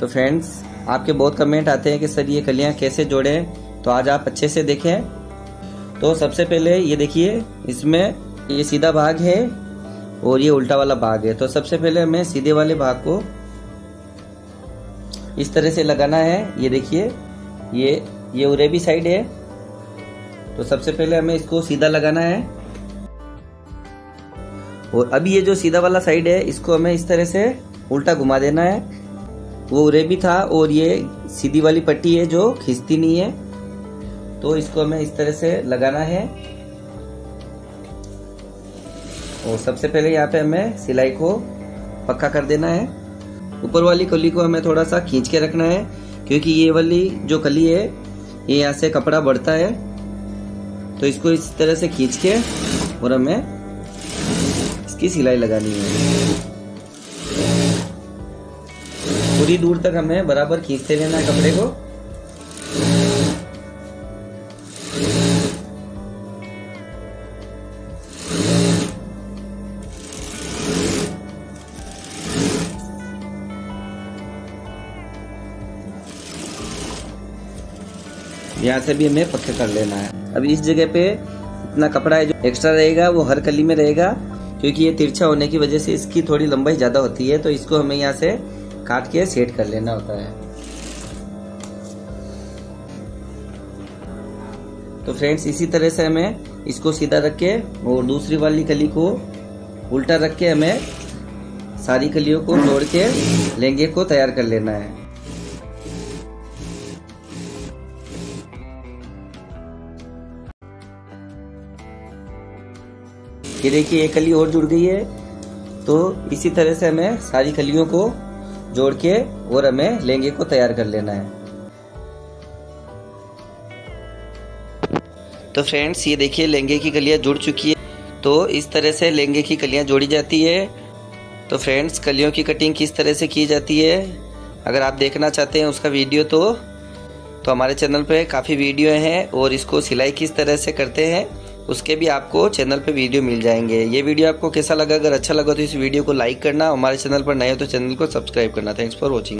तो फ्रेंड्स आपके बहुत कमेंट आते हैं कि सर ये कलियाँ कैसे जोड़ें, तो आज आप अच्छे से देखें। तो सबसे पहले ये देखिए, इसमें ये सीधा भाग है और ये उल्टा वाला भाग है। तो सबसे पहले हमें सीधे वाले भाग को इस तरह से लगाना है। ये देखिए ये उरेबी साइड है, तो सबसे पहले हमें इसको सीधा लगाना है। और अभी ये जो सीधा वाला साइड है इसको हमें इस तरह से उल्टा घुमा देना है। वो उरेबी था और ये सीधी वाली पट्टी है जो खिंचती नहीं है, तो इसको हमें इस तरह से लगाना है। और सबसे पहले यहाँ पे हमें सिलाई को पक्का कर देना है। ऊपर वाली कली को हमें थोड़ा सा खींच के रखना है, क्योंकि ये वाली जो कली है ये यहाँ से कपड़ा बढ़ता है, तो इसको इस तरह से खींच के और हमें इसकी सिलाई लगानी है। पूरी दूर तक हमें बराबर खींचते रहना है कपड़े को। यहाँ से भी हमें पक्का कर लेना है। अब इस जगह पे इतना कपड़ा है जो एक्स्ट्रा रहेगा वो हर कली में रहेगा, क्योंकि ये तिरछा होने की वजह से इसकी थोड़ी लंबाई ज़्यादा होती है, तो इसको हमें यहाँ से काट के सेट कर लेना होता है। तो फ्रेंड्स इसी तरह से हमें इसको सीधा रख के और दूसरी वाली कली को उल्टा रख के हमें सारी कलियों को जोड़ के लहंगे को तैयार कर लेना है। ये देखिए एक कली और जुड़ गई है। तो इसी तरह से हमें सारी कलियों को जोड़ के और हमें लहंगे को तैयार कर लेना है। तो फ्रेंड्स ये देखिए लहंगे की कलियाँ जुड़ चुकी है। तो इस तरह से लहंगे की कलियाँ जोड़ी जाती है। तो फ्रेंड्स कलियों की कटिंग किस तरह से की जाती है, अगर आप देखना चाहते हैं उसका वीडियो तो हमारे चैनल पे काफ़ी वीडियो हैं, और इसको सिलाई किस तरह से करते हैं उसके भी आपको चैनल पे वीडियो मिल जाएंगे। ये वीडियो आपको कैसा लगा? अगर अच्छा लगा तो इस वीडियो को लाइक करना, हमारे चैनल पर नए हो तो चैनल को सब्सक्राइब करना। Thanks for watching.